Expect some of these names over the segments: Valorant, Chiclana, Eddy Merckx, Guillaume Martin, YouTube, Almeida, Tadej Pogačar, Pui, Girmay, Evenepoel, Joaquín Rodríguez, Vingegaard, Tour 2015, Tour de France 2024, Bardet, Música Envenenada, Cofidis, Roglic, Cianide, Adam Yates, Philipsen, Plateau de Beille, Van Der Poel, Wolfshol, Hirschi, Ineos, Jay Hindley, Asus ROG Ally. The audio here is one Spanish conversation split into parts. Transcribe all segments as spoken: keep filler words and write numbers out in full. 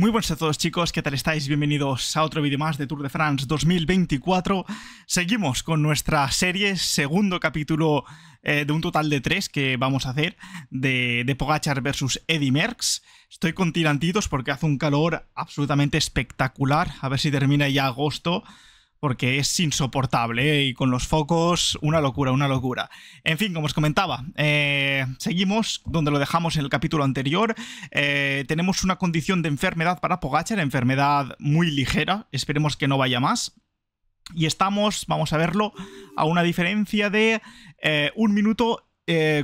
Muy buenas a todos, chicos, ¿qué tal estáis? Bienvenidos a otro vídeo más de Tour de France dos mil veinticuatro. Seguimos con nuestra serie, segundo capítulo eh, de un total de tres que vamos a hacer de, de Pogačar versus Eddy Merckx. Estoy con tirantitos porque hace un calor absolutamente espectacular, a ver si termina ya agosto, porque es insoportable, ¿eh? Y con los focos, una locura, una locura. En fin, como os comentaba, eh, seguimos donde lo dejamos en el capítulo anterior. Eh, tenemos una condición de enfermedad para Pogačar, enfermedad muy ligera, esperemos que no vaya más. Y estamos, vamos a verlo, a una diferencia de eh, un minuto,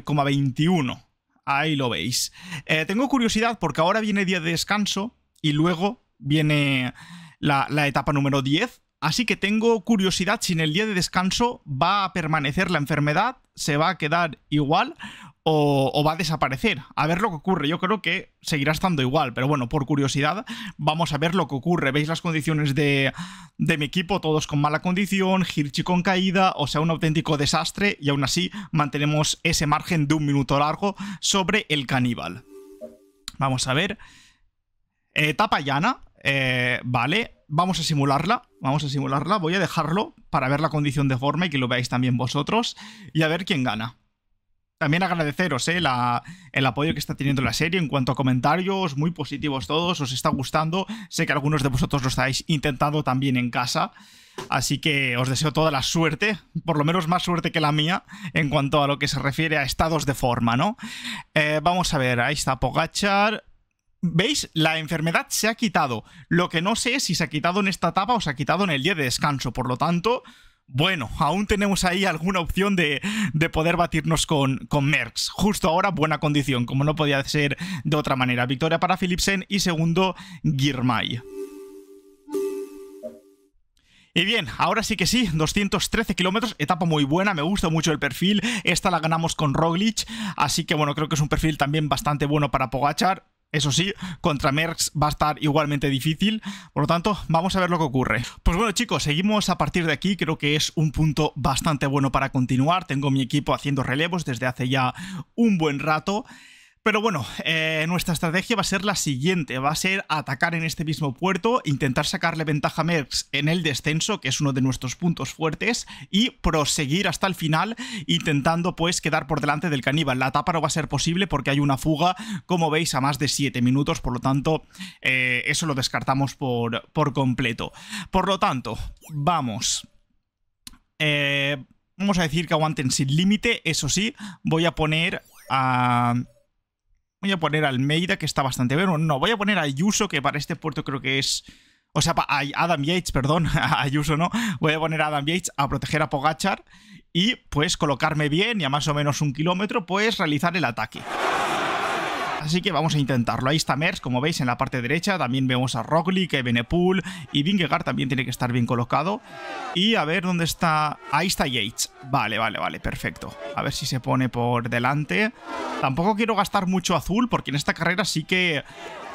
coma veintiuno. Ahí lo veis. Eh, tengo curiosidad porque ahora viene día de descanso y luego viene la, la etapa número diez. Así que tengo curiosidad si en el día de descanso va a permanecer la enfermedad, se va a quedar igual o, o va a desaparecer. A ver lo que ocurre. Yo creo que seguirá estando igual, pero bueno, por curiosidad vamos a ver lo que ocurre. Veis las condiciones de, de mi equipo, todos con mala condición, Hirschi con caída, o sea, un auténtico desastre, y aún así mantenemos ese margen de un minuto largo sobre el caníbal. Vamos a ver. Etapa llana, eh, vale. Vamos a simularla, vamos a simularla, voy a dejarlo para ver la condición de forma y que lo veáis también vosotros y a ver quién gana. También agradeceros eh, la, el apoyo que está teniendo la serie en cuanto a comentarios, muy positivos todos, os está gustando, sé que algunos de vosotros lo estáis intentando también en casa, así que os deseo toda la suerte, por lo menos más suerte que la mía en cuanto a lo que se refiere a estados de forma, ¿no? Eh, vamos a ver, ahí está Pogačar. ¿Veis? La enfermedad se ha quitado. Lo que no sé es si se ha quitado en esta etapa o se ha quitado en el día de descanso. Por lo tanto, bueno, aún tenemos ahí alguna opción de, de poder batirnos con, con Merckx. Justo ahora, buena condición, como no podía ser de otra manera. Victoria para Philipsen y segundo, Girmay. Y bien, ahora sí que sí, doscientos trece kilómetros, etapa muy buena, me gusta mucho el perfil. Esta la ganamos con Roglic, así que bueno, creo que es un perfil también bastante bueno para Pogačar. Eso sí, contra Merckx va a estar igualmente difícil. Por lo tanto, vamos a ver lo que ocurre. Pues bueno, chicos, seguimos a partir de aquí. Creo que es un punto bastante bueno para continuar. Tengo mi equipo haciendo relevos desde hace ya un buen rato. Pero bueno, eh, nuestra estrategia va a ser la siguiente. Va a ser atacar en este mismo puerto, intentar sacarle ventaja a Merckx en el descenso, que es uno de nuestros puntos fuertes, y proseguir hasta el final, intentando pues quedar por delante del caníbal. La etapa no va a ser posible porque hay una fuga, como veis, a más de siete minutos. Por lo tanto, eh, eso lo descartamos por, por completo. Por lo tanto, vamos... Eh, vamos a decir que aguanten sin límite. Eso sí, voy a poner a... Voy a poner a Almeida, que está bastante bueno. No, voy a poner a Ayuso, que para este puerto creo que es... O sea, a Adam Yates, perdón. A Ayuso no. Voy a poner a Adam Yates a proteger a Pogačar. Y, pues, colocarme bien y a más o menos un kilómetro, pues, realizar el ataque. Así que vamos a intentarlo. Ahí está Merckx, como veis, en la parte derecha. También vemos a Roglic, Evenepoel y Vingegaard también tiene que estar bien colocado. Y a ver dónde está... Ahí está Yates. Vale, vale, vale, perfecto. A ver si se pone por delante. Tampoco quiero gastar mucho azul porque en esta carrera sí que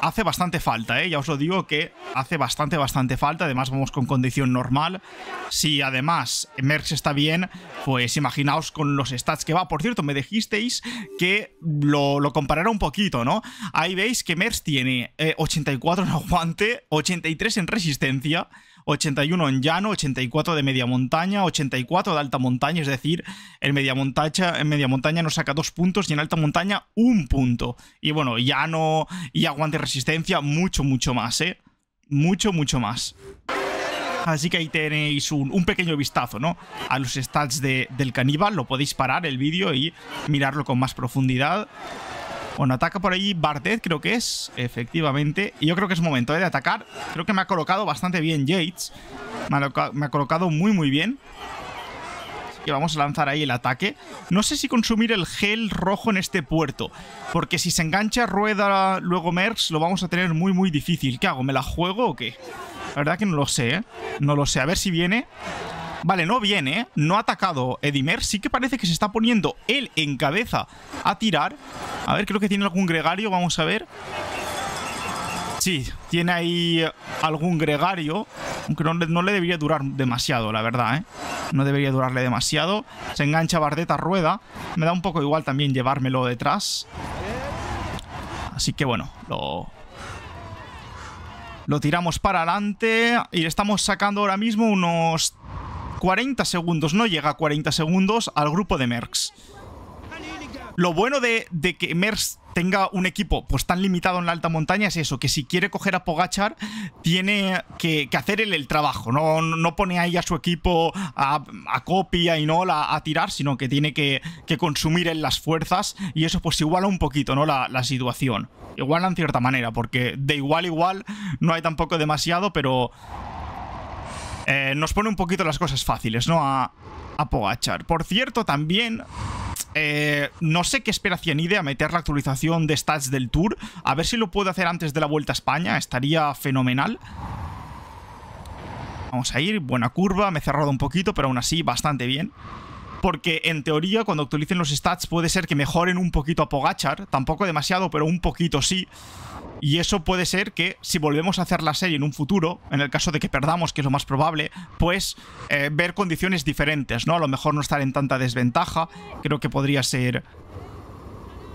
hace bastante falta, ¿eh? Ya os lo digo que hace bastante, bastante falta. Además vamos con condición normal. Si además Merckx está bien, pues imaginaos con los stats que va. Por cierto, me dijisteis que lo, lo comparara un poquito, ¿no? Ahí veis que Merckx tiene eh, ochenta y cuatro en aguante, ochenta y tres en resistencia, ochenta y uno en llano, ochenta y cuatro de media montaña, ochenta y cuatro de alta montaña, es decir, en media montaña, en media montaña nos saca dos puntos y en alta montaña un punto. Y bueno, llano y aguante resistencia, mucho, mucho más, ¿eh? Mucho, mucho más. Así que ahí tenéis un, un pequeño vistazo, ¿no? A los stats de, del caníbal, lo podéis parar el vídeo y mirarlo con más profundidad. Bueno, ataca por ahí Bardet, creo que es, efectivamente. Y yo creo que es momento ¿eh? de atacar. Creo que me ha colocado bastante bien Yates. Me ha, me ha colocado muy, muy bien. Así que vamos a lanzar ahí el ataque. No sé si consumir el gel rojo en este puerto. Porque si se engancha rueda luego Merckx, lo vamos a tener muy, muy difícil. ¿Qué hago? ¿Me la juego o qué? La verdad que no lo sé, ¿eh? No lo sé. A ver si viene... Vale, no viene, ¿eh? No ha atacado Eddy Merckx. Sí que parece que se está poniendo él en cabeza a tirar. A ver, creo que tiene algún gregario, vamos a ver. Sí, tiene ahí algún gregario. Aunque no, no le debería durar demasiado, la verdad, ¿eh? No debería durarle demasiado. Se engancha Bardet a rueda. Me da un poco igual también llevármelo detrás. Así que bueno, lo... Lo tiramos para adelante y le estamos sacando ahora mismo unos cuarenta segundos. No llega a cuarenta segundos al grupo de Merckx. Lo bueno de, de que Merckx tenga un equipo pues tan limitado en la alta montaña es eso, que si quiere coger a Pogačar tiene que, que hacer el, el trabajo, no, no pone ahí a su equipo a, a Copy, a Inol a, a tirar, sino que tiene que, que consumir en las fuerzas, y eso pues iguala un poquito, ¿no?, la, la situación, iguala en cierta manera, porque de igual igual no hay tampoco demasiado, pero eh, nos pone un poquito las cosas fáciles, ¿no?, a, a Pogačar. Por cierto, también Eh, no sé qué espera Cianide a meter la actualización de stats del Tour. A ver si lo puedo hacer antes de la Vuelta a España. Estaría fenomenal. Vamos a ir, buena curva. Me he cerrado un poquito, pero aún así bastante bien. Porque en teoría cuando actualicen los stats puede ser que mejoren un poquito a Pogačar. Tampoco demasiado, pero un poquito sí. Y eso puede ser que si volvemos a hacer la serie en un futuro, en el caso de que perdamos, que es lo más probable, pues eh, ver condiciones diferentes, ¿no? A lo mejor no estar en tanta desventaja. Creo que podría ser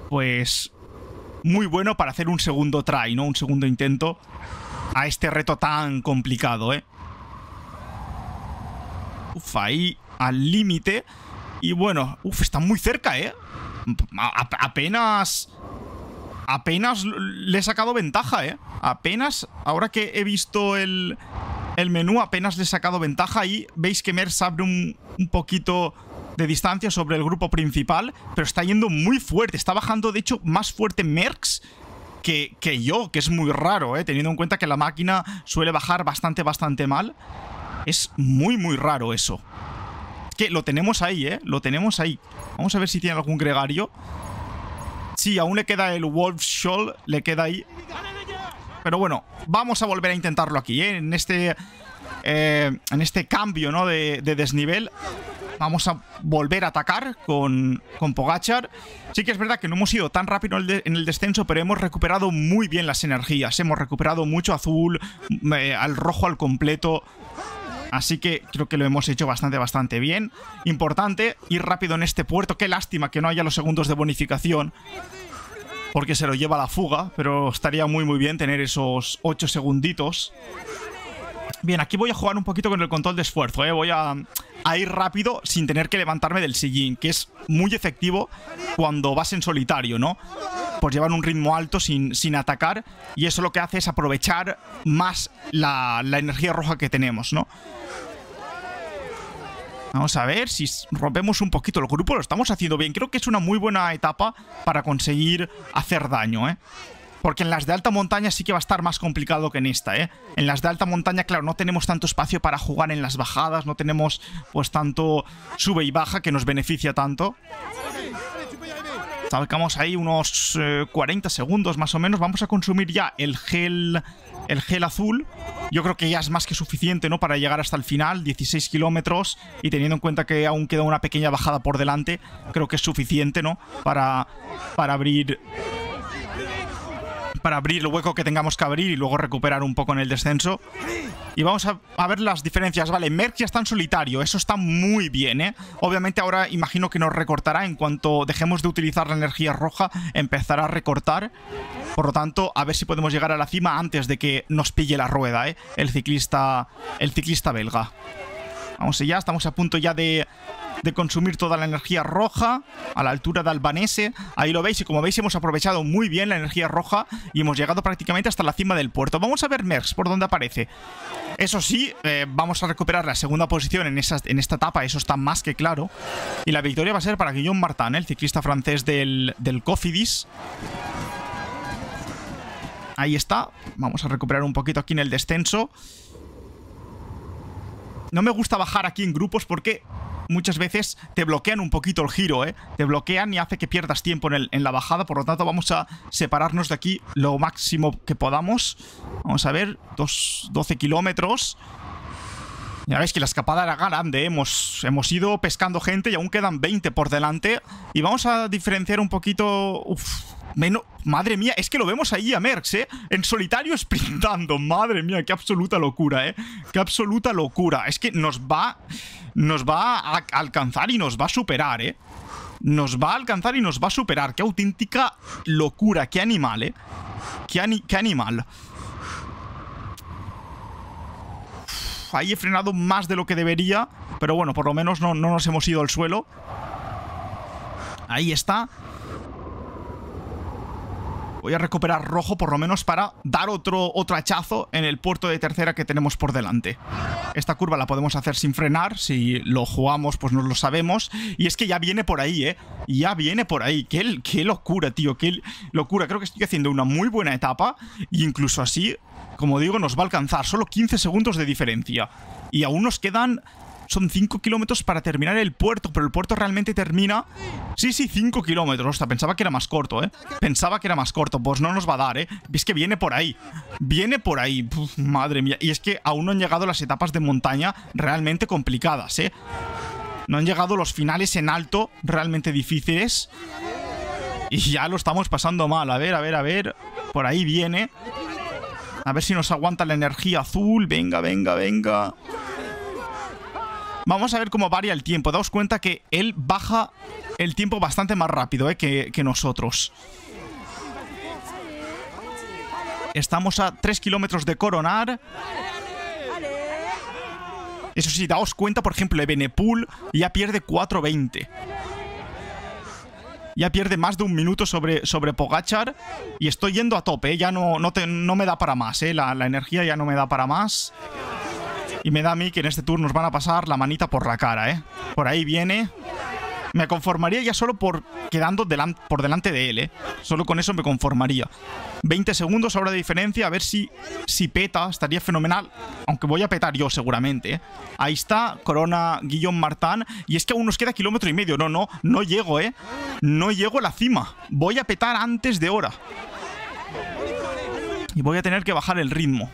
pues muy bueno para hacer un segundo try, ¿no? Un segundo intento a este reto tan complicado, ¿eh? Uf, ahí al límite. Y bueno, uf, está muy cerca, ¿eh? A- apenas... Apenas le he sacado ventaja, ¿eh? Apenas, ahora que he visto el, el menú, apenas le he sacado ventaja. Y veis que Merckx abre un, un poquito de distancia sobre el grupo principal, pero está yendo muy fuerte. Está bajando, de hecho, más fuerte Merckx que, que yo, que es muy raro, ¿eh? Teniendo en cuenta que la máquina suele bajar bastante, bastante mal. Es muy, muy raro eso. Es que lo tenemos ahí, ¿eh? Lo tenemos ahí. Vamos a ver si tiene algún gregario. Sí, aún le queda el Wolfshol, le queda ahí. Pero bueno, vamos a volver a intentarlo aquí, ¿eh? En este eh, en este cambio, ¿no?, de, de desnivel. Vamos a volver a atacar con, con Pogačar. Sí que es verdad que no hemos ido tan rápido en el descenso, pero hemos recuperado muy bien las energías. Hemos recuperado mucho azul, eh, al rojo al completo. Así que creo que lo hemos hecho bastante, bastante bien. Importante ir rápido en este puerto. Qué lástima que no haya los segundos de bonificación, porque se lo lleva la fuga. Pero estaría muy, muy bien tener esos ocho segunditos. Bien, aquí voy a jugar un poquito con el control de esfuerzo, ¿eh? Voy a, a ir rápido sin tener que levantarme del sillín, que es muy efectivo cuando vas en solitario, ¿no? Pues llevan un ritmo alto sin, sin atacar. Y eso lo que hace es aprovechar más la, la energía roja que tenemos, ¿no? Vamos a ver si rompemos un poquito el grupo. Lo estamos haciendo bien. Creo que es una muy buena etapa para conseguir hacer daño, ¿eh? Porque en las de alta montaña sí que va a estar más complicado que en esta, ¿eh? En las de alta montaña, claro, no tenemos tanto espacio para jugar en las bajadas. No tenemos, pues, tanto sube y baja que nos beneficia tanto. Salcamos ahí unos eh, cuarenta segundos más o menos. Vamos a consumir ya el gel, el gel azul. Yo creo que ya es más que suficiente, ¿no?, para llegar hasta el final. dieciséis kilómetros. Y teniendo en cuenta que aún queda una pequeña bajada por delante, creo que es suficiente, ¿no?, para, para abrir... para abrir el hueco que tengamos que abrir y luego recuperar un poco en el descenso. Y vamos a, a ver las diferencias. Vale, Merckx ya está en solitario. Eso está muy bien, ¿eh? Obviamente ahora imagino que nos recortará. En cuanto dejemos de utilizar la energía roja, empezará a recortar. Por lo tanto, a ver si podemos llegar a la cima antes de que nos pille la rueda, ¿eh? El ciclista, el ciclista belga. Vamos allá. Estamos a punto ya de... de consumir toda la energía roja a la altura de Albanese. Ahí lo veis, y como veis hemos aprovechado muy bien la energía roja y hemos llegado prácticamente hasta la cima del puerto. Vamos a ver Merckx por dónde aparece. Eso sí, eh, vamos a recuperar la segunda posición en, esas, en esta etapa, eso está más que claro. Y la victoria va a ser para Guillaume Martin, el ciclista francés del, del Cofidis. Ahí está. Vamos a recuperar un poquito aquí en el descenso. No me gusta bajar aquí en grupos porque... muchas veces te bloquean un poquito el giro, ¿eh? Te bloquean y hace que pierdas tiempo en, el, en la bajada. Por lo tanto, vamos a separarnos de aquí lo máximo que podamos. Vamos a ver, dos, doce kilómetros. Ya veis que la escapada era grande, ¿eh? hemos, hemos ido pescando gente y aún quedan veinte por delante. Y vamos a diferenciar un poquito... Uf, menos... Madre mía, es que lo vemos ahí a Merckx, ¿eh? En solitario sprintando. Madre mía, qué absoluta locura, ¿eh? Qué absoluta locura. Es que nos va... Nos va a alcanzar y nos va a superar, ¿eh? Nos va a alcanzar y nos va a superar. Qué auténtica locura. Qué animal, ¿eh? Qué, ani- qué animal. ahí he frenado más de lo que debería, pero bueno, por lo menos no, no nos hemos ido al suelo. Ahí está. Voy a recuperar rojo por lo menos para dar otro, otro hachazo en el puerto de tercera que tenemos por delante. Esta curva la podemos hacer sin frenar. Si lo jugamos, pues no lo sabemos. Y es que ya viene por ahí, ¿eh? Ya viene por ahí. ¡Qué, qué locura, tío! ¡Qué locura! Creo que estoy haciendo una muy buena etapa. E incluso así, como digo, nos va a alcanzar. Solo quince segundos de diferencia. Y aún nos quedan... Son cinco kilómetros para terminar el puerto, pero el puerto realmente termina... Sí, sí, cinco kilómetros. Hostia, pensaba que era más corto, ¿eh? Pensaba que era más corto. Pues no nos va a dar, ¿eh? Es que viene por ahí. Viene por ahí. Uf, madre mía. Y es que aún no han llegado las etapas de montaña realmente complicadas, ¿eh? No han llegado los finales en alto realmente difíciles. Y ya lo estamos pasando mal. A ver, a ver, a ver. Por ahí viene. A ver si nos aguanta la energía azul. Venga, venga, venga. Vamos a ver cómo varía el tiempo. Daos cuenta que él baja el tiempo bastante más rápido eh, que, que nosotros. Estamos a tres kilómetros de coronar. Eso sí, daos cuenta, por ejemplo, Evenepoel ya pierde cuatro veinte. Ya pierde más de un minuto sobre, sobre Pogačar. Y estoy yendo a tope. Eh. Ya no, no, te, no me da para más. Eh. La, la energía ya no me da para más. Y me da a mí que en este tour nos van a pasar la manita por la cara, ¿eh? Por ahí viene. Me conformaría ya solo por quedando delan- por delante de él, ¿eh? Solo con eso me conformaría. veinte segundos ahora de diferencia. A ver si, si peta. Estaría fenomenal. Aunque voy a petar yo seguramente, ¿eh? Ahí está. Corona Guillaume Martin. Y es que aún nos queda kilómetro y medio. No, no. No llego, ¿eh? No llego a la cima. Voy a petar antes de hora. Y voy a tener que bajar el ritmo.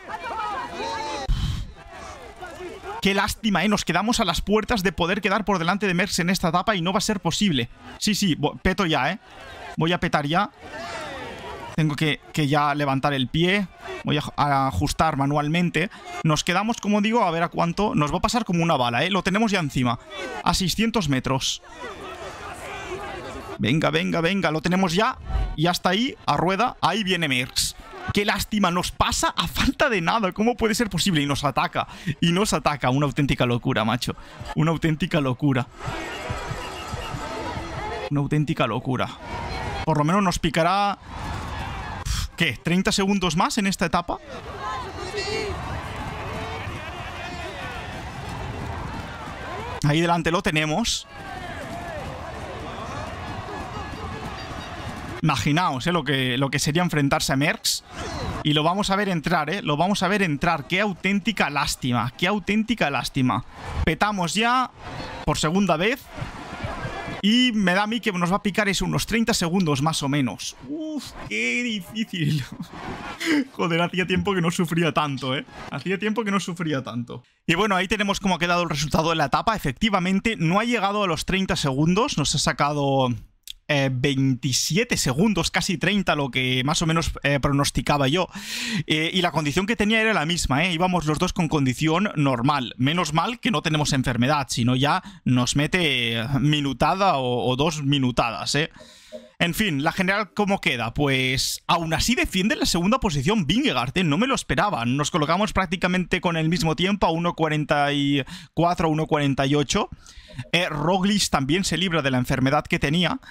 Qué lástima, ¿eh? Nos quedamos a las puertas de poder quedar por delante de Merckx en esta etapa y no va a ser posible. Sí, sí, peto ya, ¿eh? Voy a petar ya. Tengo que, que ya levantar el pie. Voy a, a ajustar manualmente. Nos quedamos, como digo, a ver a cuánto. Nos va a pasar como una bala, ¿eh? Lo tenemos ya encima. A seiscientos metros. Venga, venga, venga. Lo tenemos ya. Y hasta ahí, a rueda. Ahí viene Merckx. Qué lástima, nos pasa a falta de nada. ¿Cómo puede ser posible? Y nos ataca. Y nos ataca, una auténtica locura, macho. Una auténtica locura. Una auténtica locura. Por lo menos nos picará... ¿Qué? ¿treinta segundos más en esta etapa? Ahí delante lo tenemos. Imaginaos, ¿eh? lo, que, lo que sería enfrentarse a Merckx. Y lo vamos a ver entrar, ¿eh? Lo vamos a ver entrar. Qué auténtica lástima. Qué auténtica lástima. Petamos ya por segunda vez. Y me da a mí que nos va a picar eso unos treinta segundos más o menos. Uf, qué difícil. Joder, hacía tiempo que no sufría tanto, ¿eh? Hacía tiempo que no sufría tanto. Y bueno, ahí tenemos cómo ha quedado el resultado de la etapa. Efectivamente, no ha llegado a los treinta segundos. Nos ha sacado... Eh, veintisiete segundos, casi treinta, lo que más o menos eh, pronosticaba yo. Eh, y la condición que tenía era la misma, ¿eh? Íbamos los dos con condición normal. Menos mal que no tenemos enfermedad, sino ya nos mete minutada o, o dos minutadas, ¿eh? En fin, la general, ¿cómo queda? Pues aún así defiende la segunda posición Vingegaard, ¿eh? No me lo esperaba. Nos colocamos prácticamente con el mismo tiempo, a uno cuarenta y cuatro, uno cuarenta y ocho. Eh, Roglic también se libra de la enfermedad que tenía,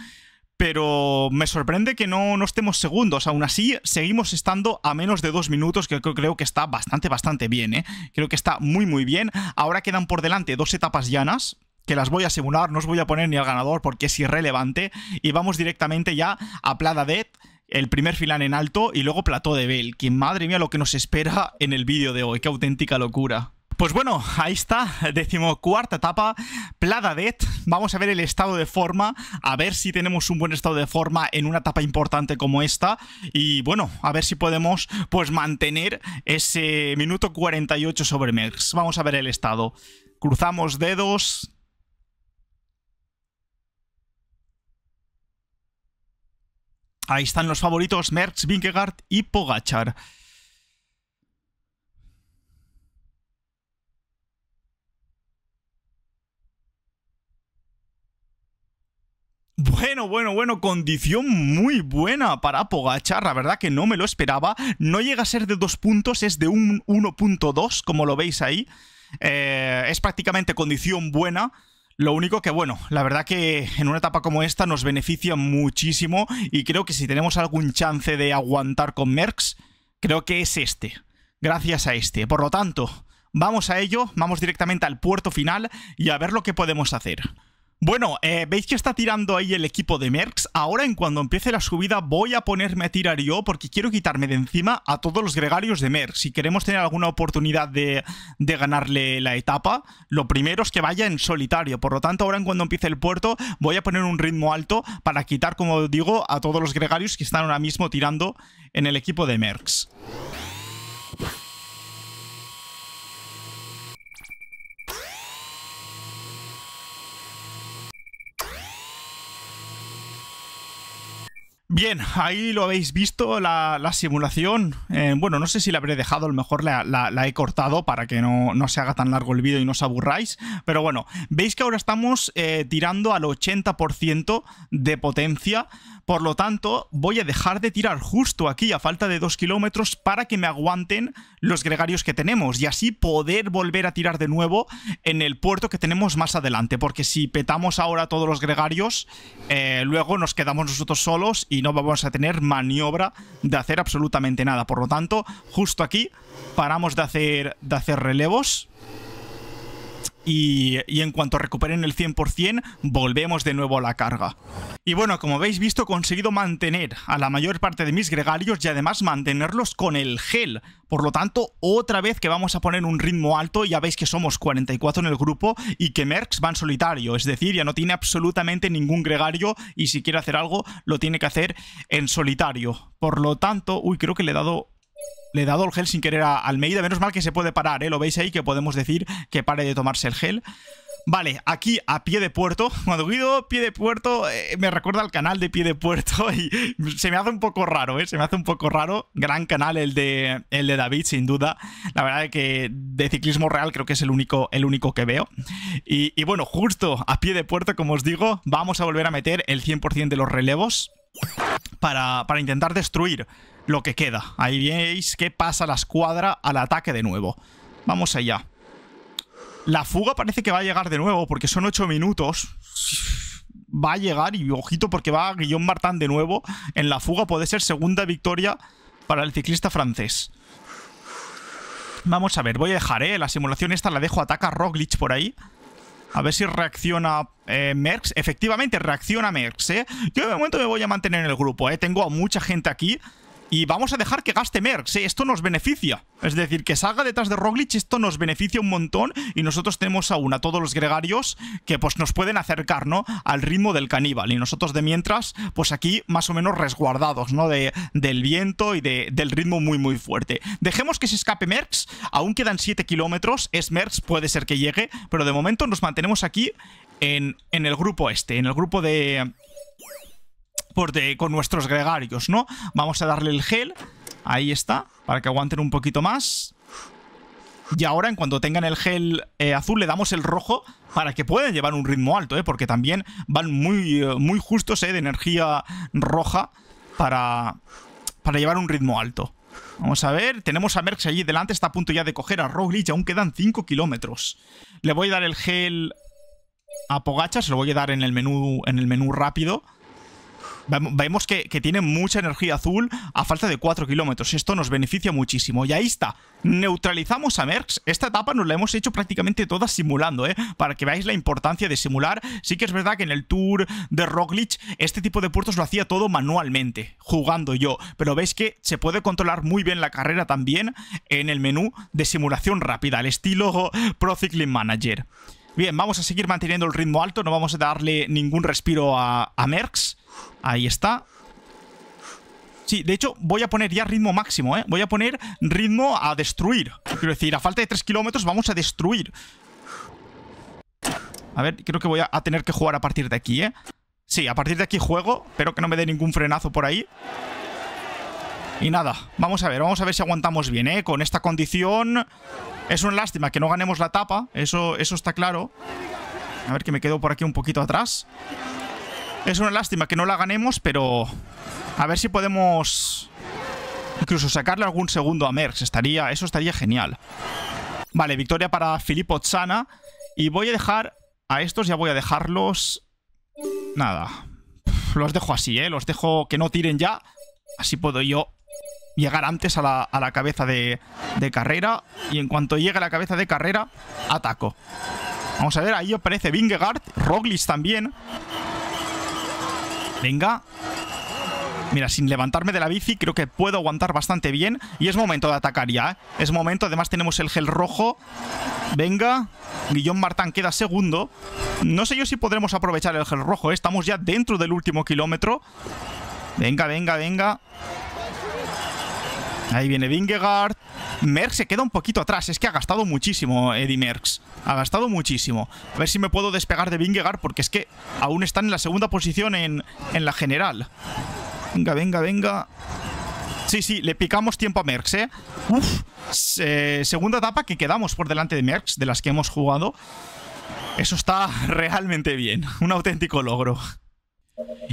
pero me sorprende que no, no estemos segundos. Aún así, seguimos estando a menos de dos minutos, que creo que está bastante, bastante bien, ¿eh? Creo que está muy, muy bien. Ahora quedan por delante dos etapas llanas, que las voy a simular, no os voy a poner ni al ganador porque es irrelevante, y vamos directamente ya a Pla d'Adet, el primer filán en alto, y luego Plateau de Beille, que madre mía lo que nos espera en el vídeo de hoy, qué auténtica locura. Pues bueno, ahí está, decimocuarta etapa, Pla d'Adet. Vamos a ver el estado de forma, a ver si tenemos un buen estado de forma en una etapa importante como esta. Y bueno, a ver si podemos pues mantener ese minuto cuarenta y ocho sobre Merckx. Vamos a ver el estado. Cruzamos dedos... Ahí están los favoritos, Merckx, Vingegaard y Pogačar. Bueno, bueno, bueno, condición muy buena para Pogačar, la verdad que no me lo esperaba. No llega a ser de dos puntos, es de un uno punto dos, como lo veis ahí. Eh, es prácticamente condición buena. Lo único que, bueno, la verdad que en una etapa como esta nos beneficia muchísimo y creo que si tenemos algún chance de aguantar con Merckx, creo que es este, gracias a este. Por lo tanto, vamos a ello, vamos directamente al puerto final y a ver lo que podemos hacer. Bueno, eh, veis que está tirando ahí el equipo de Merckx. Ahora, en cuando empiece la subida, voy a ponerme a tirar yo porque quiero quitarme de encima a todos los gregarios de Merckx. Si queremos tener alguna oportunidad de, de ganarle la etapa, lo primero es que vaya en solitario. Por lo tanto, ahora en cuando empiece el puerto, voy a poner un ritmo alto para quitar, como digo, a todos los gregarios que están ahora mismo tirando en el equipo de Merckx. Bien, ahí lo habéis visto, la, la simulación. Eh, bueno, no sé si la habré dejado, a lo mejor la, la, la he cortado para que no, no se haga tan largo el vídeo y no os aburráis. Pero bueno, veis que ahora estamos eh, tirando al ochenta por ciento de potencia. Por lo tanto, voy a dejar de tirar justo aquí, a falta de dos kilómetros, para que me aguanten los gregarios que tenemos. Y así poder volver a tirar de nuevo en el puerto que tenemos más adelante. Porque si petamos ahora todos los gregarios, eh, luego nos quedamos nosotros solos y no vamos a tener maniobra de hacer absolutamente nada. Por lo tanto, justo aquí paramos de hacer, de hacer relevos. Y, y en cuanto recuperen el cien por cien, volvemos de nuevo a la carga. Y bueno, como habéis visto, he conseguido mantener a la mayor parte de mis gregarios y además mantenerlos con el gel. Por lo tanto, otra vez que vamos a poner un ritmo alto. Ya veis que somos cuarenta y cuatro en el grupo y que Merckx va en solitario. Es decir, ya no tiene absolutamente ningún gregario y si quiere hacer algo, lo tiene que hacer en solitario. Por lo tanto, uy, creo que le he dado... Le he dado el gel sin querer a Almeida. Menos mal que se puede parar, ¿eh? Lo veis ahí que podemos decir que pare de tomarse el gel. Vale, aquí a pie de puerto. Cuando digo pie de puerto, eh, me recuerda al canal de pie de puerto y se me hace un poco raro, ¿eh? Se me hace un poco raro. Gran canal el de, el de David, sin duda. La verdad es que de ciclismo real creo que es el único, el único que veo. Y, y bueno, justo a pie de puerto, como os digo, vamos a volver a meter el cien por cien de los relevos para, para intentar destruir lo que queda. Ahí veis que pasa la escuadra al ataque de nuevo. Vamos allá. La fuga parece que va a llegar de nuevo porque son ocho minutos. Va a llegar y ojito porque va Guillaume Martin de nuevo. En la fuga puede ser segunda victoria para el ciclista francés. Vamos a ver, voy a dejar, ¿eh? La simulación esta la dejo, ataca Roglic por ahí. A ver si reacciona eh, Merckx. Efectivamente, reacciona Merckx, ¿eh? Yo de momento me voy a mantener en el grupo, ¿eh? Tengo a mucha gente aquí. Y vamos a dejar que gaste Merckx, ¿eh? Esto nos beneficia. Es decir, que salga detrás de Roglic, esto nos beneficia un montón. Y nosotros tenemos aún a todos los gregarios que pues nos pueden acercar, ¿no? Al ritmo del caníbal. Y nosotros de mientras, pues aquí más o menos resguardados, ¿no? De, del viento y de, del ritmo muy muy fuerte. Dejemos que se escape Merckx. Aún quedan siete kilómetros. Es Merckx, puede ser que llegue. Pero de momento nos mantenemos aquí en, en el grupo este. En el grupo de... De, con nuestros gregarios, ¿no? Vamos a darle el gel. Ahí está, para que aguanten un poquito más. Y ahora, en cuanto tengan el gel eh, azul, le damos el rojo para que puedan llevar un ritmo alto, ¿eh? Porque también van muy, eh, muy justos, ¿eh? De energía roja para, para llevar un ritmo alto. Vamos a ver, tenemos a Merckx allí delante. Está a punto ya de coger a Roglic. Aún quedan cinco kilómetros. Le voy a dar el gel a Pogačar. Se lo voy a dar en el menú, en el menú rápido. Vemos que, que tiene mucha energía azul a falta de cuatro kilómetros. Esto nos beneficia muchísimo. Y ahí está. Neutralizamos a Merckx. Esta etapa nos la hemos hecho prácticamente toda simulando, ¿eh? Para que veáis la importancia de simular. Sí que es verdad que en el Tour de Roglic este tipo de puertos lo hacía todo manualmente, jugando yo. Pero veis que se puede controlar muy bien la carrera también en el menú de simulación rápida, al estilo Pro Cycling Manager. Bien, vamos a seguir manteniendo el ritmo alto. No vamos a darle ningún respiro a, a Merckx. Ahí está. Sí, de hecho voy a poner ya ritmo máximo, ¿eh? Voy a poner ritmo a destruir. Quiero decir, a falta de tres kilómetros vamos a destruir. A ver, creo que voy a tener que jugar a partir de aquí, ¿eh? Sí, a partir de aquí juego. Espero que no me dé ningún frenazo por ahí. Y nada, vamos a ver, vamos a ver si aguantamos bien, ¿eh? Con esta condición es una lástima que no ganemos la etapa. Eso, eso está claro. A ver, que me quedo por aquí un poquito atrás. Es una lástima que no la ganemos, pero a ver si podemos incluso sacarle algún segundo a Merckx. Estaría, eso estaría genial. Vale, victoria para Filippo Zana. Y voy a dejar a estos, ya voy a dejarlos... Nada. Los dejo así, ¿eh? Los dejo que no tiren ya. Así puedo yo llegar antes a la, a la cabeza de, de carrera. Y en cuanto llegue a la cabeza de carrera, ataco. Vamos a ver, ahí aparece Vingegaard. Roglic también. Venga. Mira, sin levantarme de la bici, creo que puedo aguantar bastante bien. Y es momento de atacar ya, ¿eh? Es momento. Además tenemos el gel rojo. Venga. Guillaume Martin queda segundo. No sé yo si podremos aprovechar el gel rojo, ¿eh? Estamos ya dentro del último kilómetro. Venga, venga, venga. Ahí viene Vingegaard. Merckx se queda un poquito atrás. Es que ha gastado muchísimo Eddy Merckx. Ha gastado muchísimo. A ver si me puedo despegar de Vingegaard, porque es que aún está en la segunda posición en, en la general. Venga, venga, venga. Sí, sí, le picamos tiempo a Merckx, ¿eh? Uf, eh, segunda etapa que quedamos por delante de Merckx, de las que hemos jugado. Eso está realmente bien. Un auténtico logro.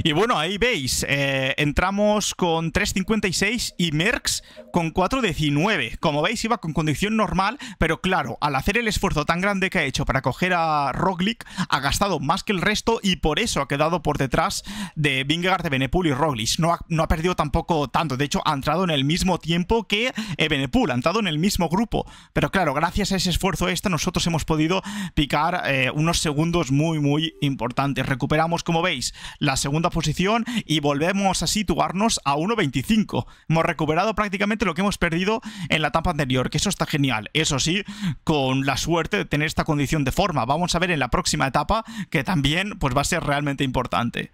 Y bueno, ahí veis, eh, entramos con tres cincuenta y seis y Merckx con cuatro diecinueve. Como veis, iba con condición normal, pero claro, al hacer el esfuerzo tan grande que ha hecho para coger a Roglic, ha gastado más que el resto y por eso ha quedado por detrás de Vingegaard, de Evenepoel y Roglic. No ha, no ha perdido tampoco tanto, de hecho ha entrado en el mismo tiempo que Evenepoel, ha entrado en el mismo grupo. Pero claro, gracias a ese esfuerzo este, nosotros hemos podido picar eh, unos segundos muy, muy importantes. Recuperamos, como veis, las segunda posición y volvemos a situarnos a uno veinticinco. Hemos recuperado prácticamente lo que hemos perdido en la etapa anterior, que eso está genial. Eso sí, con la suerte de tener esta condición de forma. Vamos a ver en la próxima etapa, que también pues va a ser realmente importante.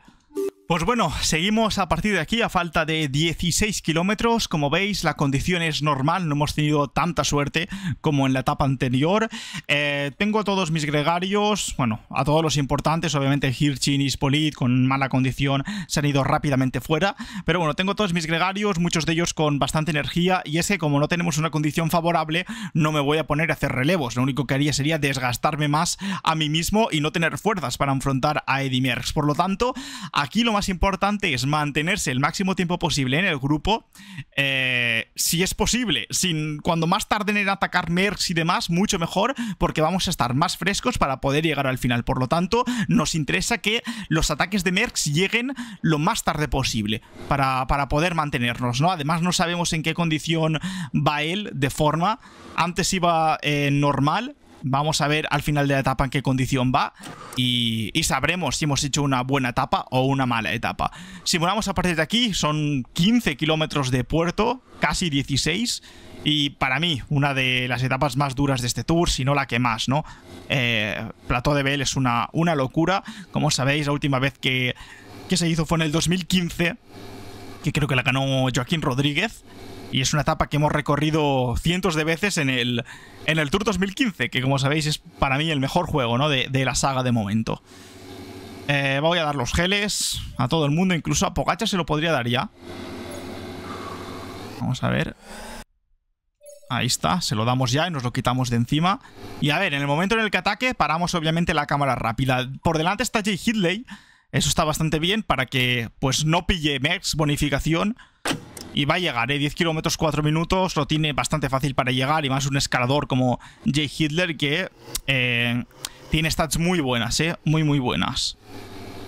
Pues bueno, seguimos a partir de aquí a falta de dieciséis kilómetros. Como veis, la condición es normal, no hemos tenido tanta suerte como en la etapa anterior. Eh, tengo a todos mis gregarios, bueno, a todos los importantes, obviamente Hirschi y Spolit con mala condición se han ido rápidamente fuera. Pero bueno, tengo a todos mis gregarios, muchos de ellos con bastante energía, y es que como no tenemos una condición favorable, no me voy a poner a hacer relevos. Lo único que haría sería desgastarme más a mí mismo y no tener fuerzas para enfrentar a Eddy Merckx. Por lo tanto, aquí lo más importante es mantenerse el máximo tiempo posible en el grupo, eh, si es posible, sin, cuando más tarden en atacar Merckx y demás, mucho mejor, porque vamos a estar más frescos para poder llegar al final. Por lo tanto, nos interesa que los ataques de Merckx lleguen lo más tarde posible para, para poder mantenernos, ¿no? Además, no sabemos en qué condición va él de forma. Antes iba eh, normal. Vamos a ver al final de la etapa en qué condición va y, y sabremos si hemos hecho una buena etapa o una mala etapa. Simulamos a partir de aquí, son quince kilómetros de puerto, casi dieciséis, y para mí una de las etapas más duras de este Tour, si no la que más, ¿no? Eh, Plateau de Beille es una, una locura. Como sabéis, la última vez que, que se hizo fue en el dos mil quince, que creo que la ganó Joaquín Rodríguez. Y es una etapa que hemos recorrido cientos de veces en el, en el Tour dos mil quince, que como sabéis es para mí el mejor juego, ¿no? de, de la saga de momento. Eh, voy a dar los geles a todo el mundo, incluso a Pogačar se lo podría dar ya. Vamos a ver. Ahí está, se lo damos ya y nos lo quitamos de encima. Y a ver, en el momento en el que ataque, paramos obviamente la cámara rápida. Por delante está Jay Hindley. Eso está bastante bien para que pues no pille Merckx bonificación. Y va a llegar, ¿eh? diez kilómetros, cuatro minutos, lo tiene bastante fácil para llegar, y más un escalador como Jay Hindley que eh, tiene stats muy buenas, ¿eh? Muy, muy buenas.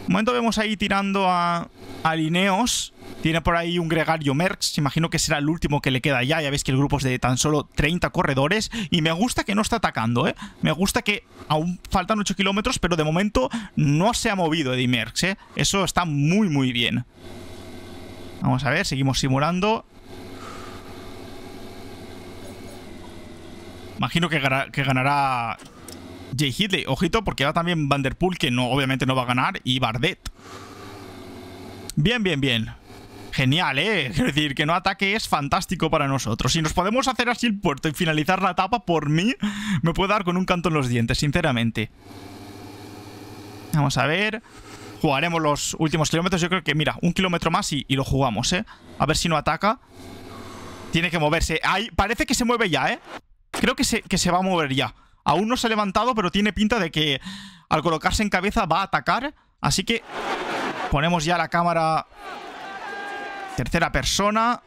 De momento vemos ahí tirando a, a Ineos, tiene por ahí un gregario Merckx, imagino que será el último que le queda ya, ya veis que el grupo es de tan solo treinta corredores, y me gusta que no está atacando, ¿eh? Me gusta que aún faltan ocho kilómetros, pero de momento no se ha movido Eddy Merckx, ¿eh? Eso está muy, muy bien. Vamos a ver, seguimos simulando. Imagino que, que ganará Jay Hindley. Ojito, porque va también Van Der Poel, que no, obviamente no va a ganar, y Bardet. Bien, bien, bien. Genial, ¿eh? Es decir, que no ataque es fantástico para nosotros. Si nos podemos hacer así el puerto y finalizar la etapa, por mí me puedo dar con un canto en los dientes, sinceramente. Vamos a ver... Jugaremos los últimos kilómetros. Yo creo que, mira, un kilómetro más y, y lo jugamos, ¿eh? A ver si no ataca. Tiene que moverse. Ahí, parece que se mueve ya, ¿eh? Creo que se, que se va a mover ya. Aún no se ha levantado, pero tiene pinta de que al colocarse en cabeza va a atacar. Así que ponemos ya la cámara tercera persona.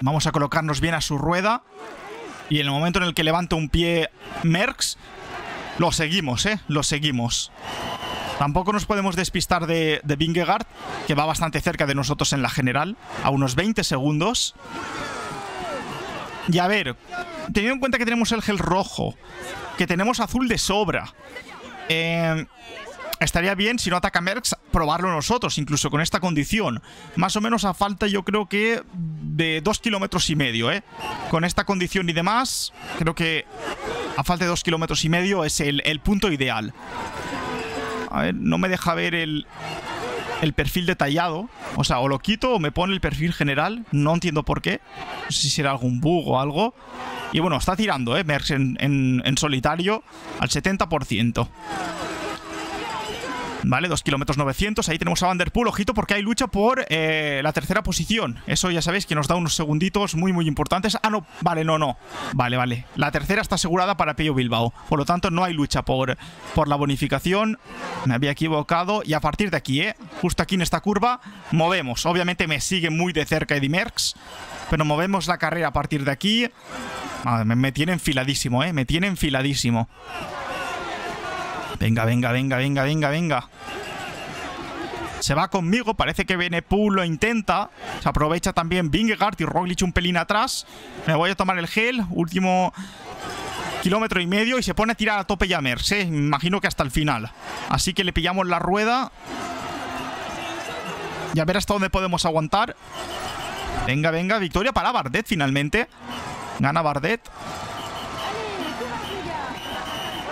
Vamos a colocarnos bien a su rueda. Y en el momento en el que levanta un pie Merckx, lo seguimos, ¿eh? Lo seguimos. Tampoco nos podemos despistar de, de Vingegaard, que va bastante cerca de nosotros en la general, a unos veinte segundos. Y a ver, teniendo en cuenta que tenemos el gel rojo, que tenemos azul de sobra, eh, estaría bien, si no ataca Merckx, probarlo nosotros, incluso con esta condición. Más o menos a falta, yo creo que de dos kilómetros y medio, ¿eh? Con esta condición y demás, creo que a falta de dos kilómetros y medio es el, el punto ideal. A ver, no me deja ver el, el perfil detallado. O sea, o lo quito o me pone el perfil general. No entiendo por qué. No sé si será algún bug o algo. Y bueno, está tirando, ¿eh? Merckx en, en, en solitario al setenta por ciento. Vale, dos kilómetros novecientos. Ahí tenemos a Van Der Poel. Ojito, porque hay lucha por eh, la tercera posición. Eso ya sabéis que nos da unos segunditos muy, muy importantes. Ah, no. Vale, no, no. Vale, vale. La tercera está asegurada para Pio Bilbao. Por lo tanto, no hay lucha por, por la bonificación. Me había equivocado. Y a partir de aquí, ¿eh? Justo aquí en esta curva, movemos. Obviamente me sigue muy de cerca Eddy Merckx. Pero movemos la carrera a partir de aquí. Madre, me, me tiene enfiladísimo, ¿eh? Me tiene enfiladísimo. Venga, venga, venga, venga, venga, venga. Se va conmigo. Parece que Evenepoel lo intenta. Se aprovecha también Vingegaard y Roglic un pelín atrás. Me voy a tomar el gel. Último kilómetro y medio. Y se pone a tirar a tope ya Merckx, ¿eh? Imagino que hasta el final. Así que le pillamos la rueda. Y a ver hasta dónde podemos aguantar. Venga, venga. Victoria para Bardet finalmente. Gana Bardet.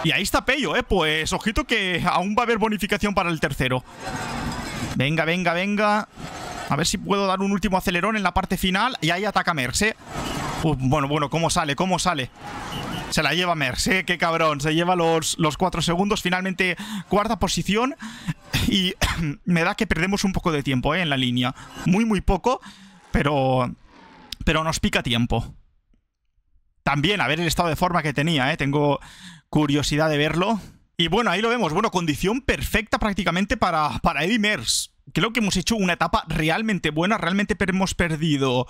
Y ahí está Pello, eh. Pues ojito que aún va a haber bonificación para el tercero. Venga, venga, venga. A ver si puedo dar un último acelerón en la parte final. Y ahí ataca Merckx, eh. Uf, bueno, bueno, ¿cómo sale? ¿Cómo sale? Se la lleva Merckx, eh. Qué cabrón. Se lleva los, los cuatro segundos. Finalmente, cuarta posición. Y me da que perdemos un poco de tiempo, eh, en la línea. Muy, muy poco. Pero, pero nos pica tiempo. También, a ver el estado de forma que tenía, eh. Tengo curiosidad de verlo. Y bueno, ahí lo vemos. Bueno, condición perfecta prácticamente para, para Eddy Merckx. Creo que hemos hecho una etapa realmente buena. Realmente hemos perdido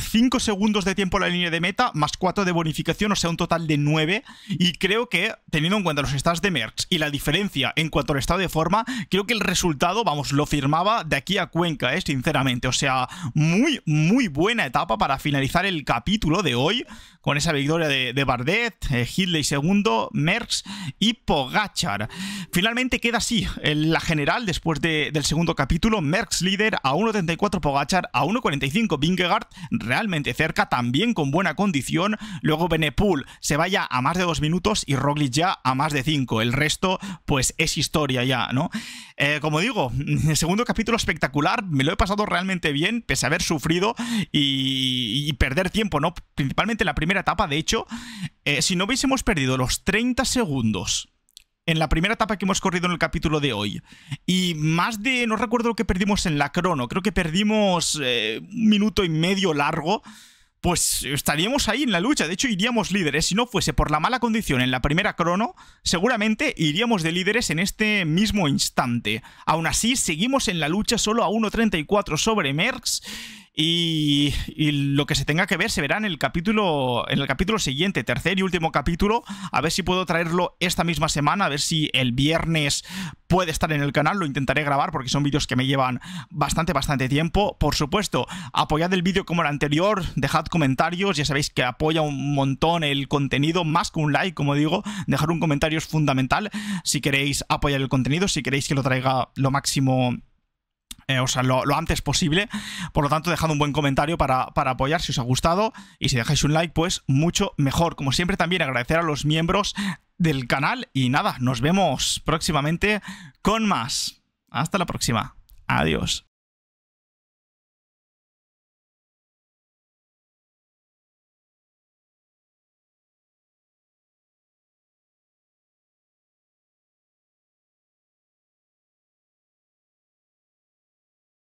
cinco segundos de tiempo en la línea de meta, más cuatro de bonificación, o sea, un total de nueve. Y creo que, teniendo en cuenta los stats de Merckx y la diferencia en cuanto al estado de forma, creo que el resultado, vamos, lo firmaba de aquí a Cuenca, ¿eh? Sinceramente. O sea, muy, muy buena etapa para finalizar el capítulo de hoy, con esa victoria de, de Bardet, eh, Hindley segundo, Merckx y Pogačar. Finalmente queda así en la general después de, del segundo capítulo. Título, Merckx líder, a uno coma treinta y cuatro Pogačar, a uno coma cuarenta y cinco Vingegaard, realmente cerca, también con buena condición. Luego Evenepoel se vaya a más de dos minutos y Roglic ya a más de cinco. El resto, pues es historia ya, ¿no? Eh, como digo, el segundo capítulo espectacular, me lo he pasado realmente bien, pese a haber sufrido y, y perder tiempo, ¿no? Principalmente en la primera etapa, de hecho, eh, si no hubiésemos perdido los treinta segundos... en la primera etapa que hemos corrido en el capítulo de hoy. Y más de... no recuerdo lo que perdimos en la crono. Creo que perdimos eh, un minuto y medio largo. Pues estaríamos ahí en la lucha. De hecho, iríamos líderes. Si no fuese por la mala condición en la primera crono, seguramente iríamos de líderes en este mismo instante. Aún así, seguimos en la lucha solo a uno coma treinta y cuatro sobre Merckx. Y, y lo que se tenga que ver se verá en el capítulo en el capítulo siguiente, tercer y último capítulo. A ver si puedo traerlo esta misma semana, a ver si el viernes puede estar en el canal. Lo intentaré grabar porque son vídeos que me llevan bastante, bastante tiempo. Por supuesto, apoyad el vídeo como el anterior, dejad comentarios, ya sabéis que apoya un montón el contenido, más que un like, como digo. Dejar un comentario es fundamental si queréis apoyar el contenido, si queréis que lo traiga lo máximo... Eh, o sea, lo, lo antes posible. Por lo tanto, dejad un buen comentario para, para apoyar si os ha gustado. Y si dejáis un like, pues mucho mejor. Como siempre, también agradecer a los miembros del canal. Y nada, nos vemos próximamente con más. Hasta la próxima. Adiós.